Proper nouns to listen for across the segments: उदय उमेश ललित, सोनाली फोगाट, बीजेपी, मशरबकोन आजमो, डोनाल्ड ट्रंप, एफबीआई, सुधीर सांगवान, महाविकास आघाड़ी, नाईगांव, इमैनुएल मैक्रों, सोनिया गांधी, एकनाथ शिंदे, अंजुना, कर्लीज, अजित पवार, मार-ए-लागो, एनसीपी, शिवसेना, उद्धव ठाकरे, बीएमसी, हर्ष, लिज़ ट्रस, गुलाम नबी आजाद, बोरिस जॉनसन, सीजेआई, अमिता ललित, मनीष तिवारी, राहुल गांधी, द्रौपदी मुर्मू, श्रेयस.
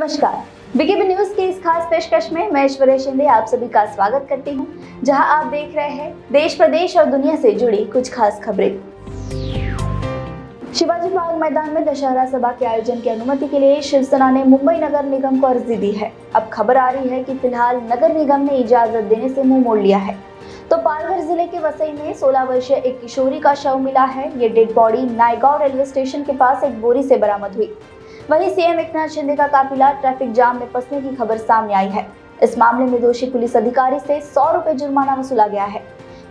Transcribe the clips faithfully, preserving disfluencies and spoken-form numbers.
नमस्कार, BKB news के इस खास पेशकश में मैं ईश्वर शिंदे आप सभी का स्वागत करती हूं, जहां आप देख रहे हैं देश प्रदेश और दुनिया से जुड़ी कुछ खास खबरें। शिवाजी पार्क मैदान में दशहरा सभा के आयोजन की अनुमति के लिए शिवसेना ने मुंबई नगर निगम को अर्जी दी है। अब खबर आ रही है कि फिलहाल नगर निगम ने इजाजत देने से मुंह मोड़ लिया है। तो पालघर जिले के वसई में सोलह वर्षीय एक किशोरी का शव मिला है। ये dead body नाईगांव railway station के पास एक बोरी से बरामद हुई। वहीं सीएम एकनाथ शिंदे का काफिला ट्रैफिक जाम में फंसने की खबर सामने आई है। इस मामले में दोषी पुलिस अधिकारी से सौ रुपए जुर्माना वसूला गया है।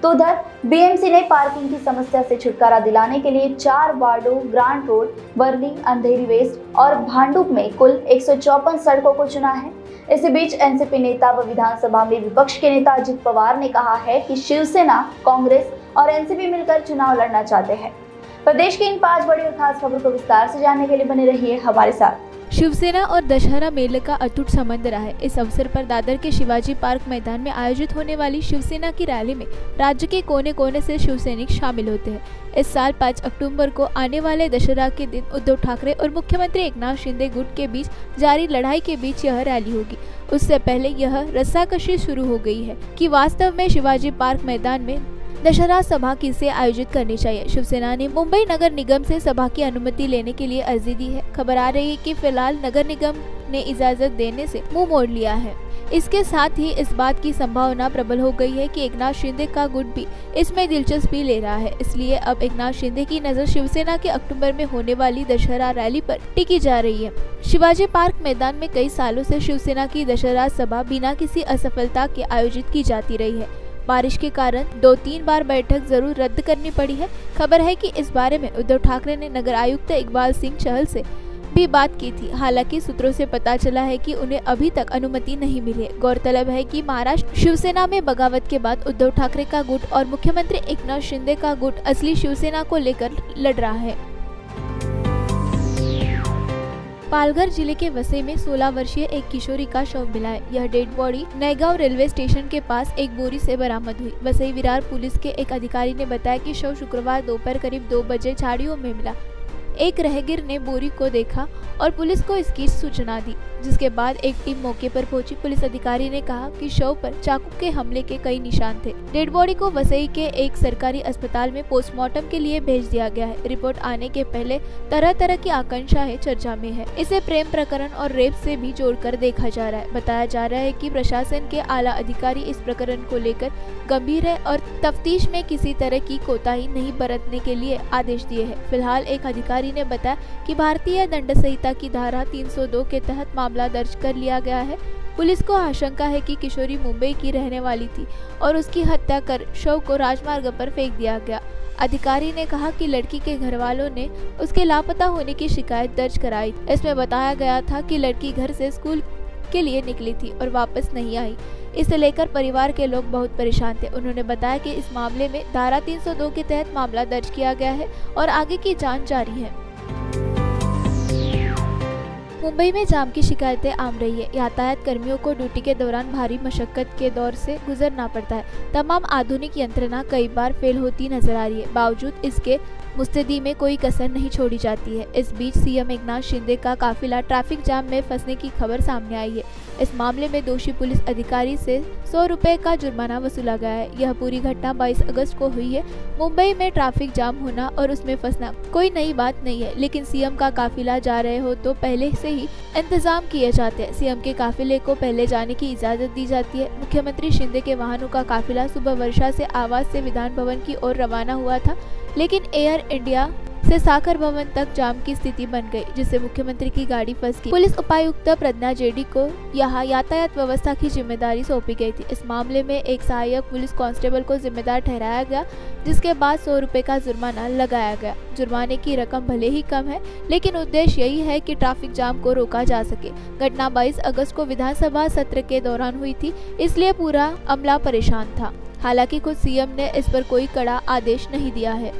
तो उधर बीएमसी ने पार्किंग की समस्या से छुटकारा दिलाने के लिए चार वार्डो grant road, Worli, Andheri waste और भांडुप में कुल एक सौ चौपन सड़कों को चुना है। इसी बीच एनसीपी नेता व विधानसभा में विपक्ष के नेता अजित पवार ने कहा है कि शिवसेना, कांग्रेस और एनसीपी मिलकर चुनाव लड़ना चाहते हैं। प्रदेश की इन पांच बड़ी और खास खबरों को विस्तार से जानने के लिए बने रहिए हमारे साथ। शिवसेना और दशहरा मेले का अटूट संबंध रहा है। इस अवसर पर दादर के शिवाजी पार्क मैदान में आयोजित होने वाली शिवसेना की रैली में राज्य के कोने कोने से शिवसैनिक शामिल होते हैं। इस साल पाँच अक्टूबर को आने वाले दशहरा के दिन उद्धव ठाकरे और मुख्यमंत्री एकनाथ शिंदे गुट के बीच जारी लड़ाई के बीच यह रैली होगी। उससे पहले यह रस्साकशी शुरू हो गई है कि वास्तव में शिवाजी पार्क मैदान में दशहरा सभा किसे आयोजित करनी चाहिए। शिवसेना ने मुंबई नगर निगम से सभा की अनुमति लेने के लिए अर्जी दी है। खबर आ रही है कि फिलहाल नगर निगम ने इजाजत देने से मुंह मोड़ लिया है। इसके साथ ही इस बात की संभावना प्रबल हो गई है कि एकनाथ शिंदे का गुट भी इसमें दिलचस्पी ले रहा है। इसलिए अब एकनाथ शिंदे की नज़र शिवसेना के अक्टूबर में होने वाली दशहरा रैली पर टिकी जा रही है। शिवाजी पार्क मैदान में कई सालों से शिवसेना की दशहरा सभा बिना किसी असफलता के आयोजित की जाती रही है। बारिश के कारण दो तीन बार बैठक जरूर रद्द करनी पड़ी है। खबर है कि इस बारे में उद्धव ठाकरे ने नगर आयुक्त इकबाल सिंह चहल से भी बात की थी। हालांकि सूत्रों से पता चला है कि उन्हें अभी तक अनुमति नहीं मिली है। गौरतलब है कि महाराष्ट्र शिवसेना में बगावत के बाद उद्धव ठाकरे का गुट और मुख्यमंत्री एकनाथ शिंदे का गुट असली शिवसेना को लेकर लड़ रहा है। पालघर जिले के वसई में सोलह वर्षीय एक किशोरी का शव मिला है। यह dead body नाईगांव railway station के पास एक बोरी से बरामद हुई। वसई विरार पुलिस के एक अधिकारी ने बताया कि शव शुक्रवार दोपहर करीब दो बजे झाड़ियों में मिला। एक राहगीर ने बोरी को देखा और पुलिस को इसकी सूचना दी, जिसके बाद एक टीम मौके पर पहुंची। पुलिस अधिकारी ने कहा कि शव पर चाकू के हमले के कई निशान थे। डेड बॉडी को वसई के एक सरकारी अस्पताल में पोस्टमार्टम के लिए भेज दिया गया है। रिपोर्ट आने के पहले तरह तरह की आकांक्षाएं चर्चा में है। इसे प्रेम प्रकरण और रेप से भी जोड़कर देखा जा रहा है। बताया जा रहा है कि प्रशासन के आला अधिकारी इस प्रकरण को लेकर गंभीर है और तफ्तीश में किसी तरह की कोताही नहीं बरतने के लिए आदेश दिए है। फिलहाल एक अधिकारी ने बताया कि भारतीय दंड संहिता की धारा तीन सौ दो के तहत मामला दर्ज कर लिया गया है। पुलिस को आशंका है कि किशोरी मुंबई की रहने वाली थी और उसकी हत्या कर शव को राजमार्ग पर फेंक दिया गया। अधिकारी ने कहा कि लड़की के घर वालों ने उसके लापता होने की शिकायत दर्ज कराई। इसमें बताया गया था कि लड़की घर से स्कूल के लिए निकली थी और वापस नहीं आई। इसे लेकर परिवार के लोग बहुत परेशान थे। उन्होंने बताया कि इस मामले में धारा तीन सौ दो के तहत मामला दर्ज किया गया है और आगे की जांच जारी है। मुंबई में जाम की शिकायतें आम रही है। यातायात कर्मियों को ड्यूटी के दौरान भारी मशक्कत के दौर से गुजरना पड़ता है। तमाम आधुनिक यंत्रणा कई बार फेल होती नजर आ रही है, बावजूद इसके मुस्तैदी में कोई कसर नहीं छोड़ी जाती है। इस बीच सीएम एकनाथ शिंदे का काफिला ट्रैफिक जाम में फंसने की खबर सामने आई है। इस मामले में दोषी पुलिस अधिकारी से सौ रुपए का जुर्माना वसूला गया है। यह पूरी घटना बाईस अगस्त को हुई है। मुंबई में ट्रैफिक जाम होना और उसमें फंसना कोई नई बात नहीं है, लेकिन सीएम का काफिला जा रहे हो तो पहले से ही इंतजाम किए जाते हैं। सीएम के काफिले को पहले जाने की इजाजत दी जाती है। मुख्यमंत्री शिंदे के वाहनों का काफिला सुबह वर्षा से आवास से विधान भवन की ओर रवाना हुआ था, लेकिन एयर इंडिया से साकर भवन तक जाम की स्थिति बन गई, जिससे मुख्यमंत्री की गाड़ी फंस गई। पुलिस उपायुक्त प्रज्ञा जेडी को यहाँ यातायात व्यवस्था की जिम्मेदारी सौंपी गई थी। इस मामले में एक सहायक पुलिस कांस्टेबल को जिम्मेदार ठहराया गया, जिसके बाद सौ रुपए का जुर्माना लगाया गया। जुर्माने की रकम भले ही कम है, लेकिन उद्देश्य यही है कि ट्रैफिक जाम को रोका जा सके। घटना बाईस अगस्त को विधानसभा सत्र के दौरान हुई थी, इसलिए पूरा अमला परेशान था। हालांकि खुद सीएम ने इस पर कोई कड़ा आदेश नहीं दिया है।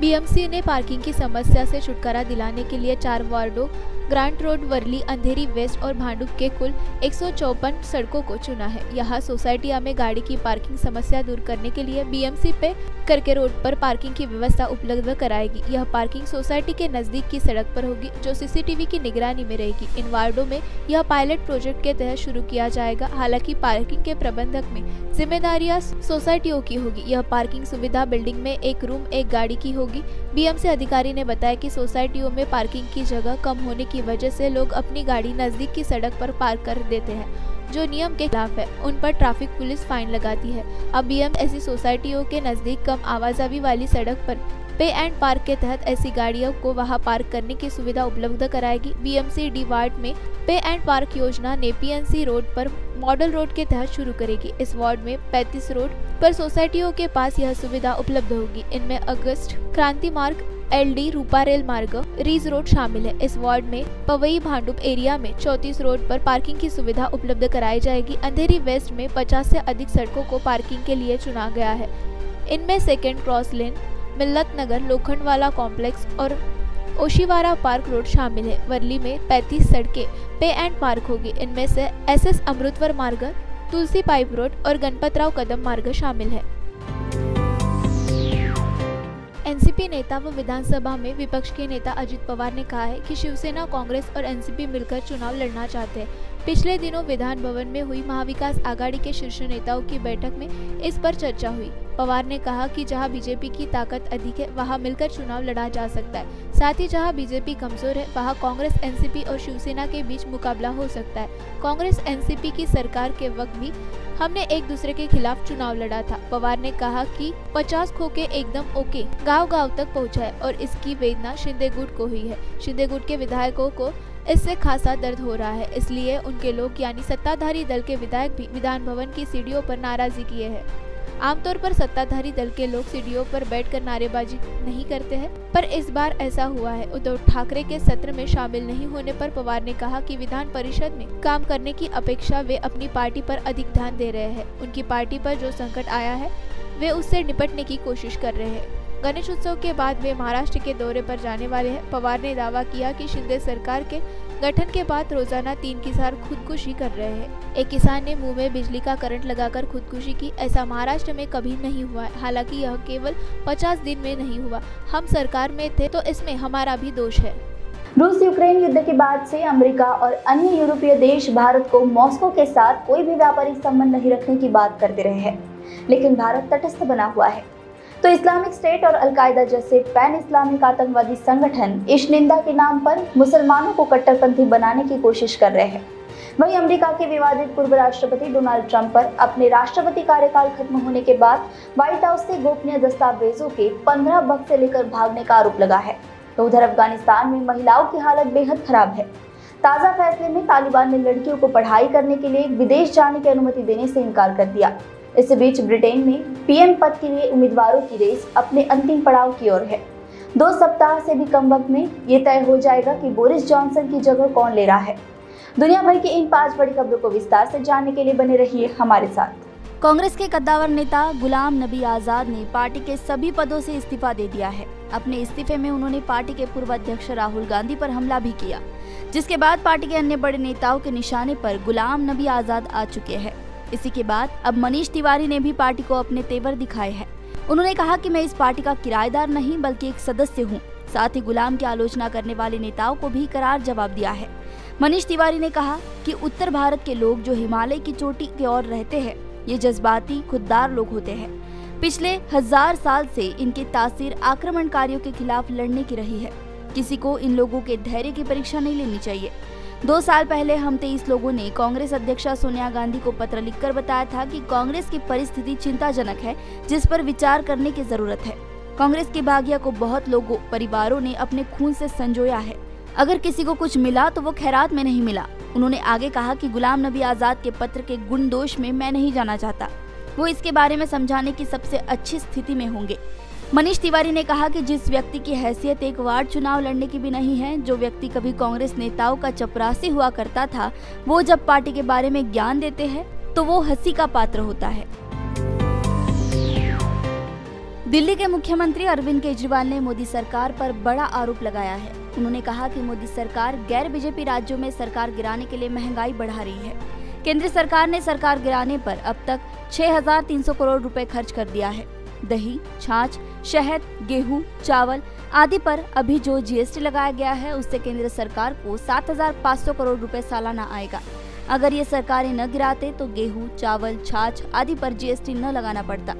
बीएमसी ने पार्किंग की समस्या से छुटकारा दिलाने के लिए चार वार्डों grant road, Worli, Andheri waste और भांडुप के कुल एक सौ चौपन सड़कों को चुना है। यहाँ सोसाइटिया में गाड़ी की पार्किंग समस्या दूर करने के लिए बीएमसी पे करके रोड पर पार्किंग की व्यवस्था उपलब्ध कराएगी। यह पार्किंग सोसाइटी के नजदीक की सड़क पर होगी जो सीसीटीवी की निगरानी में रहेगी। इन वार्डो में यह पायलट प्रोजेक्ट के तहत शुरू किया जाएगा। हालांकि पार्किंग के प्रबंधक में जिम्मेदारियां सोसाइटियों की होगी। यह पार्किंग सुविधा बिल्डिंग में एक रूम एक गाड़ी की होगी। बीएमसी अधिकारी ने बताया कि सोसाइटियों में पार्किंग की जगह कम होने की वजह से लोग अपनी गाड़ी नजदीक की सड़क पर पार्क कर देते हैं जो नियम के खिलाफ है। उन पर ट्रैफिक पुलिस फाइन लगाती है। अब बीएमसी ऐसी सोसाइटियों के नजदीक कम आवाजावी वाली सड़क पर पे एंड पार्क के तहत ऐसी गाड़ियों को वहां पार्क करने की सुविधा उपलब्ध कराएगी। बीएमसी डी वार्ड में पे एंड पार्क योजना नेपीएनसी रोड पर मॉडल रोड के तहत शुरू करेगी। इस वार्ड में पैंतीस रोड पर सोसाइटियों के पास यह सुविधा उपलब्ध होगी। इनमें अगस्त क्रांति मार्ग, एल डी रूपा रेल मार्ग, रीज रोड शामिल है। इस वार्ड में पवई भांडुप एरिया में चौंतीस रोड पर पार्किंग की सुविधा उपलब्ध कराई जाएगी। अंधेरी वेस्ट में पचास से अधिक सड़कों को पार्किंग के लिए चुना गया है। इनमें सेकेंड क्रॉस लेन, मिल्लत नगर, लोखंडवाला कॉम्प्लेक्स और ओशीवारा पार्क रोड शामिल है। वर्ली में पैंतीस सड़कें पे एंड पार्क होगी। इनमें से एसएस अमृतवर मार्ग, तुलसी पाइप रोड और गणपतराव कदम मार्ग शामिल है। एनसीपी नेता व विधानसभा में विपक्ष के नेता अजित पवार ने कहा है कि शिवसेना, कांग्रेस और एनसीपी मिलकर चुनाव लड़ना चाहते हैं। पिछले दिनों विधान भवन में हुई महाविकास आघाड़ी के शीर्ष नेताओं की बैठक में इस पर चर्चा हुई। पवार ने कहा कि जहां बीजेपी की ताकत अधिक है वहां मिलकर चुनाव लड़ा जा सकता है, साथ ही जहां बीजेपी कमजोर है वहां कांग्रेस, एनसीपी और शिवसेना के बीच मुकाबला हो सकता है। कांग्रेस एनसीपी की सरकार के वक्त भी हमने एक दूसरे के खिलाफ चुनाव लड़ा था। पवार ने कहा कि पचास खो के एकदम ओके गाँव गाँव तक पहुँचा है और इसकी वेदना शिंदे गुट को हुई है। शिंदे गुट के विधायकों को इससे खासा दर्द हो रहा है, इसलिए उनके लोग यानी सत्ताधारी दल के विधायक भी विधान भवन की सीढ़ियों पर नाराजगी किए हैं। आमतौर पर सत्ताधारी दल के लोग सीढ़ियों पर बैठकर नारेबाजी नहीं करते हैं, पर इस बार ऐसा हुआ है। उद्धव ठाकरे के सत्र में शामिल नहीं होने पर पवार ने कहा कि विधान परिषद में काम करने की अपेक्षा वे अपनी पार्टी पर अधिक ध्यान दे रहे हैं। उनकी पार्टी पर जो संकट आया है वे उससे निपटने की कोशिश कर रहे हैं। गणेश उत्सव के बाद वे महाराष्ट्र के दौरे पर जाने वाले हैं। पवार ने दावा किया कि शिंदे सरकार के गठन के बाद रोजाना तीन किसान खुदकुशी कर रहे हैं। एक किसान ने मुंह में बिजली का करंट लगाकर खुदकुशी की। ऐसा महाराष्ट्र में कभी नहीं हुआ है। हालांकि यह केवल पचास दिन में नहीं हुआ। हम सरकार में थे तो इसमें हमारा भी दोष है। रूस यूक्रेन युद्ध के बाद से अमेरिका और अन्य यूरोपीय देश भारत को मॉस्को के साथ कोई भी व्यापारिक संबंध नहीं रखने की बात करते रहे हैं, लेकिन भारत तटस्थ बना हुआ है। तो इस्लामिक स्टेट और अलकायदा जैसे पैन इस्लामिक आतंकवादी संगठन इस निंदा के नाम पर मुसलमानों को कट्टरपंथी बनाने की कोशिश कर रहे हैं। वहीं अमेरिका के विवादित पूर्व राष्ट्रपति डोनाल्ड ट्रंप पर अपने राष्ट्रपति कार्यकाल खत्म होने के बाद व्हाइट हाउस से गोपनीय दस्तावेजों के पंद्रह बक्से लेकर भागने का आरोप लगा है। तो उधर अफगानिस्तान में महिलाओं की हालत बेहद खराब है। ताज़ा फैसले में तालिबान ने लड़कियों को पढ़ाई करने के लिए विदेश जाने की अनुमति देने से इनकार कर दिया। इस बीच ब्रिटेन में पीएम पद के लिए उम्मीदवारों की रेस अपने अंतिम पड़ाव की ओर है। दो सप्ताह से भी कम वक्त में ये तय हो जाएगा कि बोरिस जॉनसन की जगह कौन ले रहा है। दुनिया भर की इन पांच बड़ी खबरों को विस्तार से जानने के लिए बने रहिए हमारे साथ। कांग्रेस के कद्दावर नेता गुलाम नबी आजाद ने पार्टी के सभी पदों से इस्तीफा दे दिया है। अपने इस्तीफे में उन्होंने पार्टी के पूर्व अध्यक्ष राहुल गांधी पर हमला भी किया, जिसके बाद पार्टी के अन्य बड़े नेताओं के निशाने पर गुलाम नबी आजाद आ चुके हैं। इसी के बाद अब मनीष तिवारी ने भी पार्टी को अपने तेवर दिखाए हैं। उन्होंने कहा कि मैं इस पार्टी का किराएदार नहीं बल्कि एक सदस्य हूं। साथ ही गुलाम की आलोचना करने वाले नेताओं को भी करार जवाब दिया है। मनीष तिवारी ने कहा कि उत्तर भारत के लोग जो हिमालय की चोटी की ओर रहते हैं, ये जज्बाती खुददार लोग होते हैं। पिछले हजार साल से इनके तासीर आक्रमणकारियों के खिलाफ लड़ने की रही है। किसी को इन लोगों के धैर्य की परीक्षा नहीं लेनी चाहिए। दो साल पहले हम तेईस लोगों ने कांग्रेस अध्यक्षा सोनिया गांधी को पत्र लिखकर बताया था कि कांग्रेस की परिस्थिति चिंताजनक है, जिस पर विचार करने की जरूरत है। कांग्रेस की भाग्य को बहुत लोगों, परिवारों ने अपने खून से संजोया है। अगर किसी को कुछ मिला तो वो खैरात में नहीं मिला। उन्होंने आगे कहा कि गुलाम नबी आजाद के पत्र के गुण दोष में मैं नहीं जाना चाहता। वो इसके बारे में समझाने की सबसे अच्छी स्थिति में होंगे। मनीष तिवारी ने कहा कि जिस व्यक्ति की हैसियत एक वार्ड चुनाव लड़ने की भी नहीं है, जो व्यक्ति कभी कांग्रेस नेताओं का चपरासी हुआ करता था, वो जब पार्टी के बारे में ज्ञान देते हैं तो वो हंसी का पात्र होता है। दिल्ली के मुख्यमंत्री अरविंद केजरीवाल ने मोदी सरकार पर बड़ा आरोप लगाया है। उन्होंने कहा कि मोदी सरकार गैर बीजेपी राज्यों में सरकार गिराने के लिए महंगाई बढ़ा रही है। केंद्र सरकार ने सरकार गिराने पर अब तक छह हजार तीन सौ करोड़ रुपए खर्च कर दिया है। दही, छाछ, शहद, गेहूं, चावल आदि पर अभी जो जीएसटी लगाया गया है उससे केंद्र सरकार को सात हज़ार पाँच सौ करोड़ रुपए सालाना आएगा। अगर ये सरकारें न गिराते तो गेहूं, चावल, छाछ आदि पर जीएसटी न लगाना पड़ता,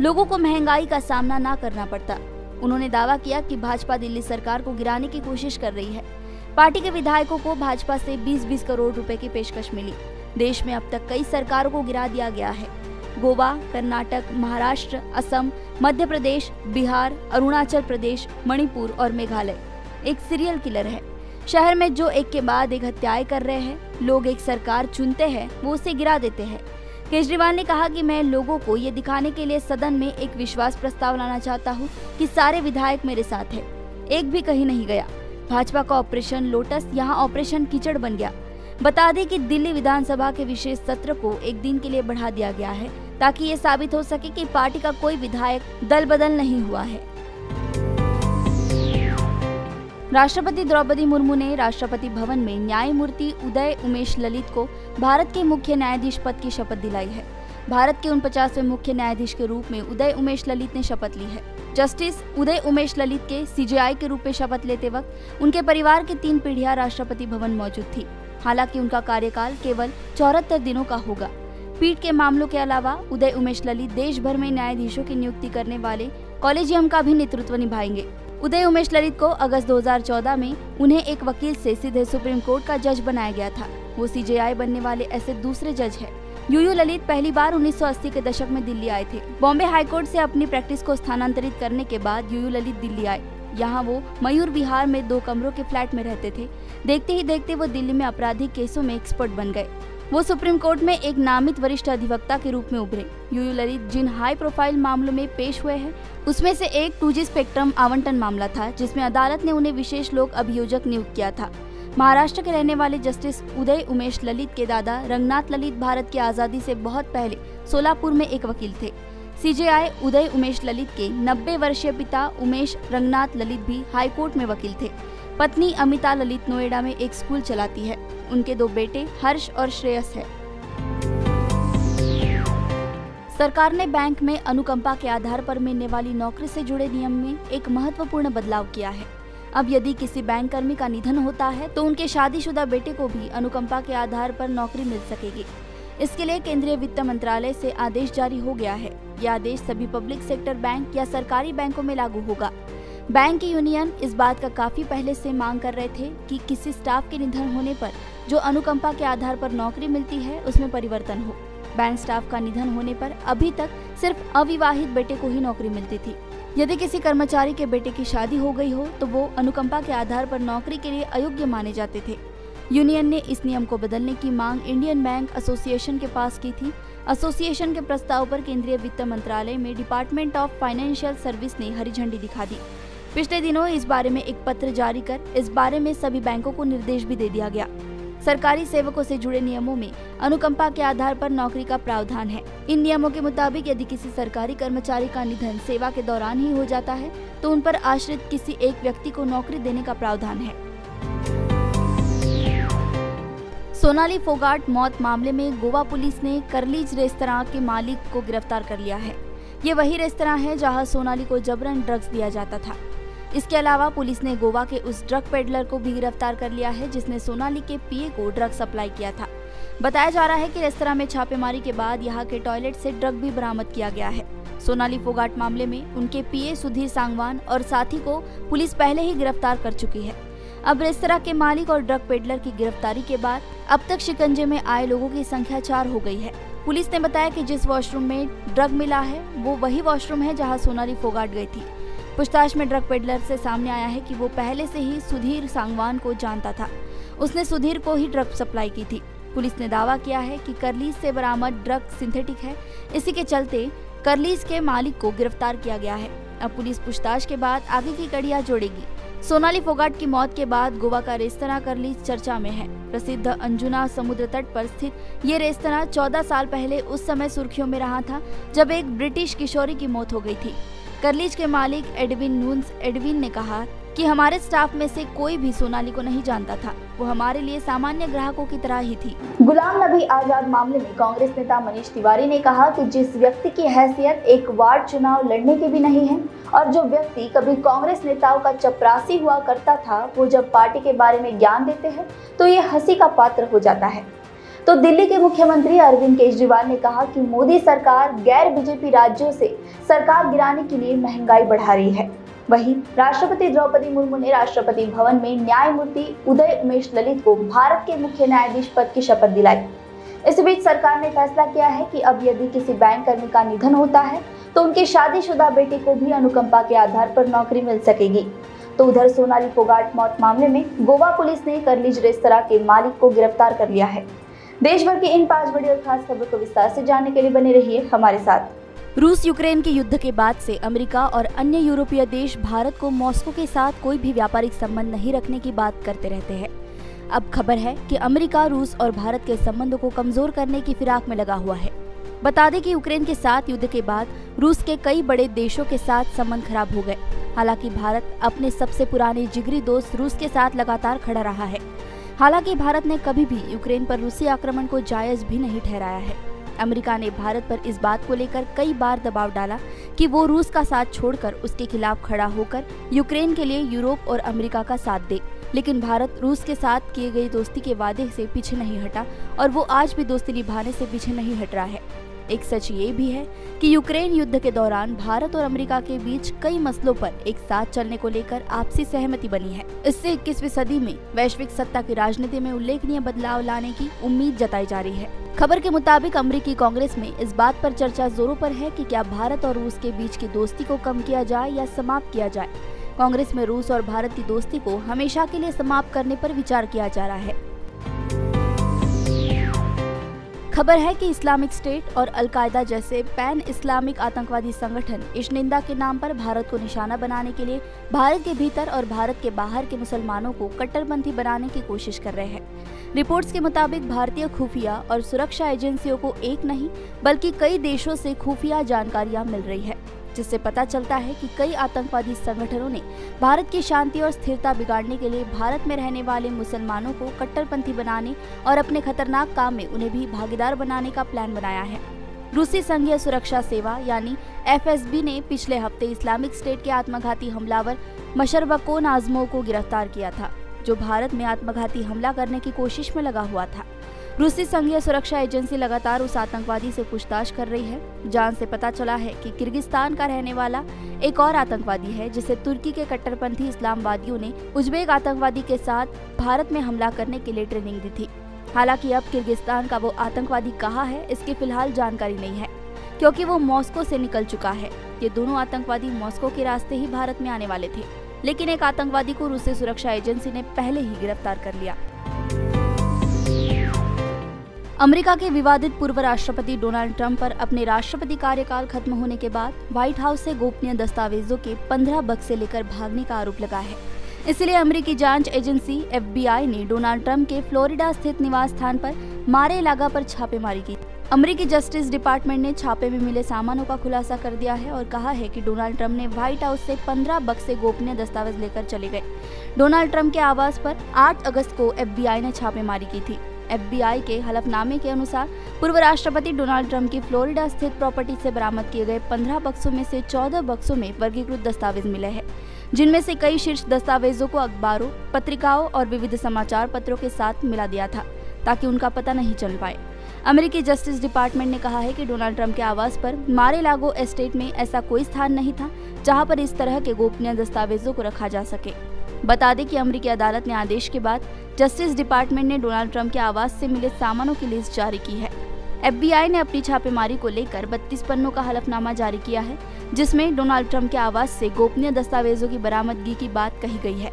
लोगों को महंगाई का सामना न करना पड़ता। उन्होंने दावा किया कि भाजपा दिल्ली सरकार को गिराने की कोशिश कर रही है। पार्टी के विधायकों को भाजपा से बीस बीस करोड़ रुपए की पेशकश मिली। देश में अब तक कई सरकारों को गिरा दिया गया है। गोवा, कर्नाटक, महाराष्ट्र, असम, मध्य प्रदेश, बिहार, अरुणाचल प्रदेश, मणिपुर और मेघालय एक सीरियल किलर है। शहर में जो एक के बाद एक हत्याएं कर रहे हैं, लोग एक सरकार चुनते हैं, वो उसे गिरा देते हैं। केजरीवाल ने कहा कि मैं लोगों को ये दिखाने के लिए सदन में एक विश्वास प्रस्ताव लाना चाहता हूँ कि सारे विधायक मेरे साथ है, एक भी कहीं नहीं गया। भाजपा का ऑपरेशन लोटस यहाँ ऑपरेशन कीचड़ बन गया। बता दें कि दिल्ली विधानसभा के विशेष सत्र को एक दिन के लिए बढ़ा दिया गया है ताकि ये साबित हो सके कि पार्टी का कोई विधायक दल बदल नहीं हुआ है। राष्ट्रपति द्रौपदी मुर्मू ने राष्ट्रपति भवन में न्यायमूर्ति उदय उमेश ललित को भारत के मुख्य न्यायाधीश पद की शपथ दिलाई है। भारत के उनपचासवें मुख्य न्यायाधीश के रूप में उदय उमेश ललित ने शपथ ली है। जस्टिस उदय उमेश ललित के सीजेआई के रूप में शपथ लेते वक्त उनके परिवार की तीन पीढ़ियां राष्ट्रपति भवन मौजूद थी। हालांकि उनका कार्यकाल केवल चौहत्तर दिनों का होगा। पीठ के मामलों के अलावा उदय उमेश ललित देश भर में न्यायाधीशों की नियुक्ति करने वाले कॉलेजियम का भी नेतृत्व निभाएंगे। उदय उमेश ललित को अगस्त दो हज़ार चौदह में उन्हें एक वकील से सीधे सुप्रीम कोर्ट का जज बनाया गया था। वो सीजेआई बनने वाले ऐसे दूसरे जज है। यूयू ललित पहली बार उन्नीस सौ अस्सी के दशक में दिल्ली आए थे। बॉम्बे हाईकोर्ट से अपनी प्रैक्टिस को स्थानांतरित करने के बाद यूयू ललित दिल्ली आए। यहाँ वो मयूर विहार में दो कमरों के फ्लैट में रहते थे। देखते ही देखते वो दिल्ली में आपराधिक केसों में एक्सपर्ट बन गए। वो सुप्रीम कोर्ट में एक नामित वरिष्ठ अधिवक्ता के रूप में उभरे। यूयू ललित जिन हाई प्रोफाइल मामलों में पेश हुए हैं उसमें से एक टू जी स्पेक्ट्रम आवंटन मामला था जिसमें अदालत ने उन्हें विशेष लोक अभियोजक नियुक्त किया था। महाराष्ट्र के रहने वाले जस्टिस उदय उमेश ललित के दादा रंगनाथ ललित भारत की आज़ादी से बहुत पहले सोलापुर में एक वकील थे। सीजेआई उदय उमेश ललित के नब्बे वर्षीय पिता उमेश रंगनाथ ललित भी हाईकोर्ट में वकील थे। पत्नी अमिता ललित नोएडा में एक स्कूल चलाती है। उनके दो बेटे हर्ष और श्रेयस हैं। सरकार ने बैंक में अनुकंपा के आधार पर मिलने वाली नौकरी से जुड़े नियम में एक महत्वपूर्ण बदलाव किया है। अब यदि किसी बैंक कर्मी का निधन होता है तो उनके शादीशुदा बेटे को भी अनुकंपा के आधार पर नौकरी मिल सकेगी। इसके लिए केंद्रीय वित्त मंत्रालय से आदेश जारी हो गया है। यह आदेश सभी पब्लिक सेक्टर बैंक या सरकारी बैंकों में लागू होगा। बैंक की यूनियन इस बात का काफी पहले से मांग कर रहे थे कि किसी स्टाफ के निधन होने पर जो अनुकंपा के आधार पर नौकरी मिलती है उसमें परिवर्तन हो। बैंक स्टाफ का निधन होने पर अभी तक सिर्फ अविवाहित बेटे को ही नौकरी मिलती थी। यदि किसी कर्मचारी के बेटे की शादी हो गई हो तो वो अनुकंपा के आधार पर नौकरी के लिए अयोग्य माने जाते थे। यूनियन ने इस नियम को बदलने की मांग इंडियन बैंक एसोसिएशन के पास की थी। एसोसिएशन के प्रस्ताव पर केंद्रीय वित्त मंत्रालय में डिपार्टमेंट ऑफ फाइनेंशियल सर्विस ने हरी झंडी दिखा दी। पिछले दिनों इस बारे में एक पत्र जारी कर इस बारे में सभी बैंकों को निर्देश भी दे दिया गया। सरकारी सेवकों से जुड़े नियमों में अनुकंपा के आधार पर नौकरी का प्रावधान है। इन नियमों के मुताबिक यदि किसी सरकारी कर्मचारी का निधन सेवा के दौरान ही हो जाता है तो उन पर आश्रित किसी एक व्यक्ति को नौकरी देने का प्रावधान है। सोनाली फोगाट मौत मामले में गोवा पुलिस ने कर्लीज रेस्तरां के मालिक को गिरफ्तार कर लिया है। ये वही रेस्तरां है जहाँ सोनाली को जबरन ड्रग्स दिया जाता था। इसके अलावा पुलिस ने गोवा के उस ड्रग पेडलर को भी गिरफ्तार कर लिया है जिसने सोनाली के पीए को ड्रग सप्लाई किया था। बताया जा रहा है कि रेस्तरां में छापेमारी के बाद यहां के टॉयलेट से ड्रग भी बरामद किया गया है। सोनाली फोगाट मामले में उनके पीए सुधीर सांगवान और साथी को पुलिस पहले ही गिरफ्तार कर चुकी है। अब रेस्तरां के मालिक और ड्रग पेडलर की गिरफ्तारी के बाद अब तक शिकंजे में आए लोगों की संख्या चार हो गई है। पुलिस ने बताया कि जिस वॉशरूम में ड्रग मिला है वो वही वॉशरूम है जहाँ सोनाली फोगाट गई थी। पूछताछ में ड्रग पेडलर से सामने आया है कि वो पहले से ही सुधीर सांगवान को जानता था। उसने सुधीर को ही ड्रग सप्लाई की थी। पुलिस ने दावा किया है कि कर्लीज से बरामद ड्रग सिंथेटिक है। इसी के चलते कर्लीज के मालिक को गिरफ्तार किया गया है। अब पुलिस पूछताछ के बाद आगे की कड़ियां जोड़ेगी। सोनाली फोगाट की मौत के बाद गोवा का रेस्तरां कर्लीज चर्चा में है। प्रसिद्ध अंजुना समुद्र तट पर स्थित ये रेस्तरां चौदह साल पहले उस समय सुर्खियों में रहा था जब एक ब्रिटिश किशोरी की मौत हो गई थी। कर्लीज के मालिक एडविन नून्स एडविन ने कहा कि हमारे स्टाफ में से कोई भी सोनाली को नहीं जानता था, वो हमारे लिए सामान्य ग्राहकों की तरह ही थी। गुलाम नबी आजाद मामले में कांग्रेस नेता मनीष तिवारी ने कहा कि जिस व्यक्ति की हैसियत एक वार्ड चुनाव लड़ने की भी नहीं है और जो व्यक्ति कभी कांग्रेस नेताओं का चपरासी हुआ करता था, वो जब पार्टी के बारे में ज्ञान देते हैं तो ये हंसी का पात्र हो जाता है। तो दिल्ली के मुख्यमंत्री अरविंद केजरीवाल ने कहा कि मोदी सरकार गैर बीजेपी राज्यों से सरकार गिराने के लिए महंगाई बढ़ा रही है। वहीं राष्ट्रपति द्रौपदी मुर्मू ने राष्ट्रपति भवन में न्यायमूर्ति उदय उमेश ललित को भारत के मुख्य न्यायाधीश पद की शपथ दिलाई। इस बीच सरकार ने फैसला किया है कि अब यदि किसी बैंक कर्मी का निधन होता है तो उनके शादीशुदा बेटे को भी अनुकंपा के आधार पर नौकरी मिल सकेगी। तो उधर सोनाली फोगाट मौत मामले में गोवा पुलिस ने कर्लीज रेस्तरां के मालिक को गिरफ्तार कर लिया है। देश भर की इन पांच बड़ी और खास खबरों को विस्तार से जानने के लिए बने रहिए हमारे साथ। रूस यूक्रेन के युद्ध के बाद से अमेरिका और अन्य यूरोपीय देश भारत को मॉस्को के साथ कोई भी व्यापारिक संबंध नहीं रखने की बात करते रहते हैं। अब खबर है कि अमेरिका रूस और भारत के संबंधों को कमजोर करने की फिराक में लगा हुआ है। बता दें कि यूक्रेन के साथ युद्ध के बाद रूस के कई बड़े देशों के साथ संबंध खराब हो गए। हालांकि भारत अपने सबसे पुराने जिगरी दोस्त रूस के साथ लगातार खड़ा रहा है। हालांकि भारत ने कभी भी यूक्रेन पर रूसी आक्रमण को जायज भी नहीं ठहराया है। अमेरिका ने भारत पर इस बात को लेकर कई बार दबाव डाला कि वो रूस का साथ छोड़कर उसके खिलाफ खड़ा होकर यूक्रेन के लिए यूरोप और अमेरिका का साथ दे, लेकिन भारत रूस के साथ किए गए दोस्ती के वादे से पीछे नहीं हटा और वो आज भी दोस्ती निभाने से पीछे नहीं हट रहा है। एक सच ये भी है कि यूक्रेन युद्ध के दौरान भारत और अमेरिका के बीच कई मसलों पर एक साथ चलने को लेकर आपसी सहमति बनी है। इससे इक्कीसवीं सदी में वैश्विक सत्ता की राजनीति में उल्लेखनीय बदलाव लाने की उम्मीद जताई जा रही है। खबर के मुताबिक अमेरिकी कांग्रेस में इस बात पर चर्चा जोरों पर है कि क्या भारत और रूस के बीच की दोस्ती को कम किया जाए या समाप्त किया जाए। कांग्रेस में रूस और भारत की दोस्ती को हमेशा के लिए समाप्त करने पर विचार किया जा रहा है। खबर है कि इस्लामिक स्टेट और अलकायदा जैसे पैन इस्लामिक आतंकवादी संगठन इश्निंदा के नाम पर भारत को निशाना बनाने के लिए भारत के भीतर और भारत के बाहर के मुसलमानों को कट्टरपंथी बनाने की कोशिश कर रहे हैं। रिपोर्ट्स के मुताबिक भारतीय खुफिया और सुरक्षा एजेंसियों को एक नहीं बल्कि कई देशों से खुफिया जानकारियाँ मिल रही है, जिससे पता चलता है कि कई आतंकवादी संगठनों ने भारत की शांति और स्थिरता बिगाड़ने के लिए भारत में रहने वाले मुसलमानों को कट्टरपंथी बनाने और अपने खतरनाक काम में उन्हें भी भागीदार बनाने का प्लान बनाया है। रूसी संघीय सुरक्षा सेवा यानी एफएसबी ने पिछले हफ्ते इस्लामिक स्टेट के आत्मघाती हमलावर मशरबकोन आजमो को गिरफ्तार किया था, जो भारत में आत्मघाती हमला करने की कोशिश में लगा हुआ था। रूसी संघीय सुरक्षा एजेंसी लगातार उस आतंकवादी से पूछताछ कर रही है। जांच से पता चला है कि किर्गिस्तान का रहने वाला एक और आतंकवादी है, जिसे तुर्की के कट्टरपंथी इस्लामवादियों ने उज्बेक आतंकवादी के साथ भारत में हमला करने के लिए ट्रेनिंग दी थी। हालांकि अब किर्गिस्तान का वो आतंकवादी कहाँ है इसकी फिलहाल जानकारी नहीं है, क्योंकि वो मॉस्को से निकल चुका है। ये दोनों आतंकवादी मॉस्को के रास्ते ही भारत में आने वाले थे, लेकिन एक आतंकवादी को रूसी सुरक्षा एजेंसी ने पहले ही गिरफ्तार कर लिया। अमेरिका के विवादित पूर्व राष्ट्रपति डोनाल्ड ट्रंप पर अपने राष्ट्रपति कार्यकाल खत्म होने के बाद व्हाइट हाउस से गोपनीय दस्तावेजों के पंद्रह बक्से लेकर भागने का आरोप लगा है। इसलिए अमेरिकी जांच एजेंसी एफबीआई ने डोनाल्ड ट्रंप के फ्लोरिडा स्थित निवास स्थान पर मार-ए-लागो पर छापेमारी की। अमेरिकी जस्टिस डिपार्टमेंट ने छापे में मिले सामानों का खुलासा कर दिया है और कहा है कि डोनाल्ड ट्रंप ने व्हाइट हाउस से पंद्रह बक्से गोपनीय दस्तावेज लेकर चले गए। डोनाल्ड ट्रंप के आवास पर आठ अगस्त को एफबीआई ने छापेमारी की थी। एफबीआई के हलफनामे के अनुसार पूर्व राष्ट्रपति डोनाल्ड ट्रंप की फ्लोरिडा स्थित प्रॉपर्टी से बरामद किए गए पंद्रह बक्सों में से चौदह बक्सों में वर्गीकृत दस्तावेज मिले हैं, जिनमें से कई शीर्ष दस्तावेजों को अखबारों, पत्रिकाओं और विविध समाचार पत्रों के साथ मिला दिया था ताकि उनका पता नहीं चल पाए। अमेरिकी जस्टिस डिपार्टमेंट ने कहा है कि डोनाल्ड ट्रंप के आवास पर मार-ए-लागो एस्टेट में ऐसा कोई स्थान नहीं था जहां पर इस तरह के गोपनीय दस्तावेजों को रखा जा सके। बता दें कि अमेरिकी अदालत ने आदेश के बाद जस्टिस डिपार्टमेंट ने डोनाल्ड ट्रंप के आवास से मिले सामानों की लिस्ट जारी की है। एफबीआई ने अपनी छापेमारी को लेकर बत्तीस पन्नों का हलफनामा जारी किया है, जिसमें डोनाल्ड ट्रंप के आवास से गोपनीय दस्तावेजों की बरामदगी की बात कही गई है।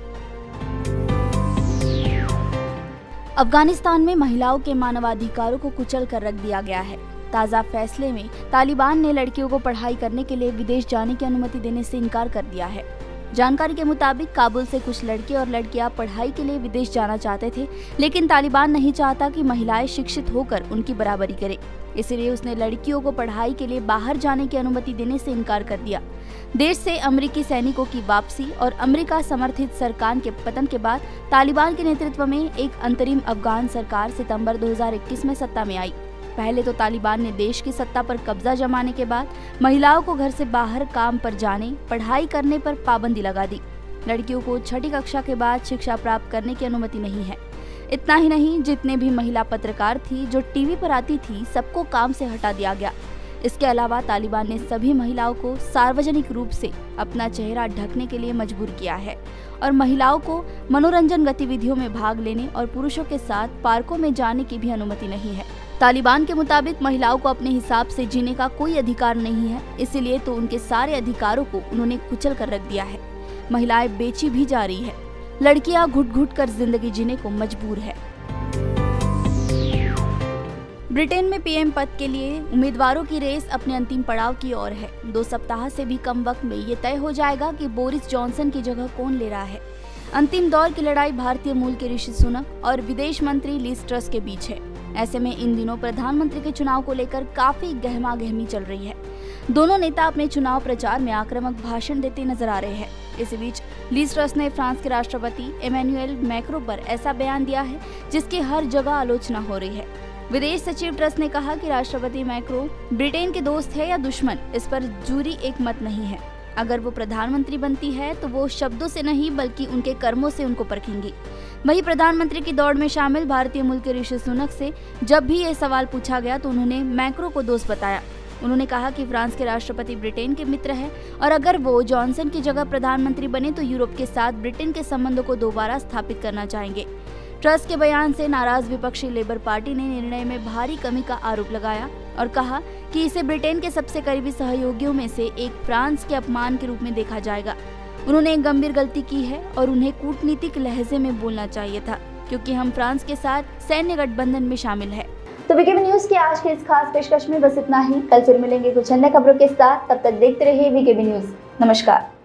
अफगानिस्तान में महिलाओं के मानवाधिकारों को कुचल कर रख दिया गया है। ताज़ा फैसले में तालिबान ने लड़कियों को पढ़ाई करने के लिए विदेश जाने की अनुमति देने से इनकार कर दिया है। जानकारी के मुताबिक काबुल से कुछ लड़के और लड़कियां पढ़ाई के लिए विदेश जाना चाहते थे, लेकिन तालिबान नहीं चाहता कि महिलाएं शिक्षित होकर उनकी बराबरी करें, इसलिए उसने लड़कियों को पढ़ाई के लिए बाहर जाने की अनुमति देने से इनकार कर दिया। देश से अमेरिकी सैनिकों की वापसी और अमेरिका समर्थित सरकार के पतन के बाद तालिबान के नेतृत्व में एक अंतरिम अफगान सरकार सितंबर दो हज़ार इक्कीस में सत्ता में आई। पहले तो तालिबान ने देश की सत्ता पर कब्जा जमाने के बाद महिलाओं को घर से बाहर काम पर जाने, पढ़ाई करने पर पाबंदी लगा दी। लड़कियों को छठी कक्षा के बाद शिक्षा प्राप्त करने की अनुमति नहीं है। इतना ही नहीं, जितने भी महिला पत्रकार थी जो टीवी पर आती थी, सबको काम से हटा दिया गया। इसके अलावा तालिबान ने सभी महिलाओं को सार्वजनिक रूप से अपना चेहरा ढकने के लिए मजबूर किया है और महिलाओं को मनोरंजन गतिविधियों में भाग लेने और पुरुषों के साथ पार्कों में जाने की भी अनुमति नहीं है। तालिबान के मुताबिक महिलाओं को अपने हिसाब से जीने का कोई अधिकार नहीं है, इसलिए तो उनके सारे अधिकारों को उन्होंने कुचल कर रख दिया है। महिलाएं बेची भी जा रही है, लड़कियां घुट घुट कर जिंदगी जीने को मजबूर है। ब्रिटेन में पीएम पद के लिए उम्मीदवारों की रेस अपने अंतिम पड़ाव की ओर है। दो सप्ताह से भी कम वक्त में ये तय हो जाएगा कि बोरिस जॉनसन की जगह कौन ले रहा है। अंतिम दौर की लड़ाई भारतीय मूल के ऋषि सुनक और विदेश मंत्री लिज़ ट्रस के बीच है। ऐसे में इन दिनों प्रधानमंत्री के चुनाव को लेकर काफी गहमा गहमी चल रही है। दोनों नेता अपने चुनाव प्रचार में आक्रामक भाषण देते नजर आ रहे हैं। इस बीच लिज़ ट्रस ने फ्रांस के राष्ट्रपति इमैनुएल मैक्रों पर ऐसा बयान दिया है जिसकी हर जगह आलोचना हो रही है। विदेश सचिव ट्रस ने कहा कि राष्ट्रपति मैक्रों ब्रिटेन के दोस्त है या दुश्मन, इस पर जूरी एक मत नहीं है। अगर वो प्रधानमंत्री बनती है तो वो शब्दों से नहीं बल्कि उनके कर्मों से उनको परखेंगी। वहीं प्रधानमंत्री की दौड़ में शामिल भारतीय मूल के ऋषि सुनक से जब भी ये सवाल पूछा गया तो उन्होंने मैक्रों को दोस्त बताया। उन्होंने कहा कि फ्रांस के राष्ट्रपति ब्रिटेन के मित्र हैं और अगर वो जॉनसन की जगह प्रधानमंत्री बने तो यूरोप के साथ ब्रिटेन के संबंधों को दोबारा स्थापित करना चाहेंगे। ट्रस के बयान से नाराज विपक्षी लेबर पार्टी ने निर्णय में भारी कमी का आरोप लगाया और कहा कि इसे ब्रिटेन के सबसे करीबी सहयोगियों में से एक फ्रांस के अपमान के रूप में देखा जाएगा। उन्होंने एक गंभीर गलती की है और उन्हें कूटनीतिक लहजे में बोलना चाहिए था, क्योंकि हम फ्रांस के साथ सैन्य गठबंधन में शामिल है। तो वीकेबी न्यूज के आज के इस खास पेशकश में बस इतना ही। कल फिर मिलेंगे कुछ अन्य खबरों के साथ, तब तक देखते रहिए वीकेबी न्यूज। नमस्कार।